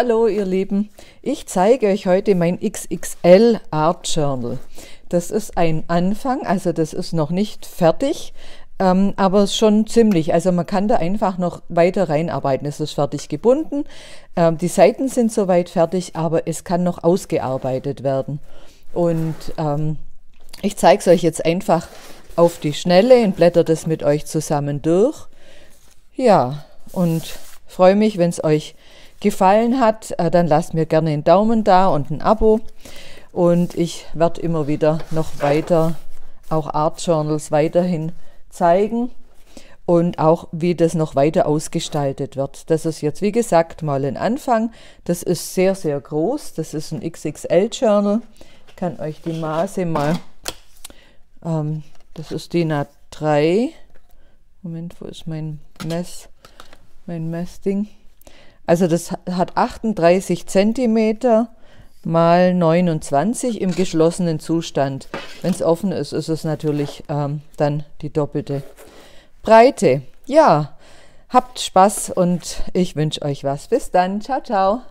Hallo ihr Lieben, ich zeige euch heute mein XXL Art Journal. Das ist ein Anfang, also das ist noch nicht fertig, aber schon ziemlich. Also man kann da einfach noch weiter reinarbeiten. Es ist fertig gebunden, die Seiten sind soweit fertig, aber es kann noch ausgearbeitet werden. Und ich zeige es euch jetzt einfach auf die Schnelle und blätter das mit euch zusammen durch. Ja, und freue mich, wenn es euch gefallen hat, dann lasst mir gerne einen Daumen da und ein Abo, und ich werde immer wieder noch weiter auch Art Journals weiterhin zeigen und auch wie das noch weiter ausgestaltet wird. Das ist jetzt, wie gesagt, mal ein Anfang. Das ist sehr, sehr groß. Das ist ein XXL Journal. Ich kann euch die Maße mal, das ist DIN A3. Moment, wo ist mein Messding? Also das hat 38 cm mal 29 im geschlossenen Zustand. Wenn es offen ist, ist es natürlich dann die doppelte Breite. Ja, habt Spaß und ich wünsche euch was. Bis dann. Ciao, ciao.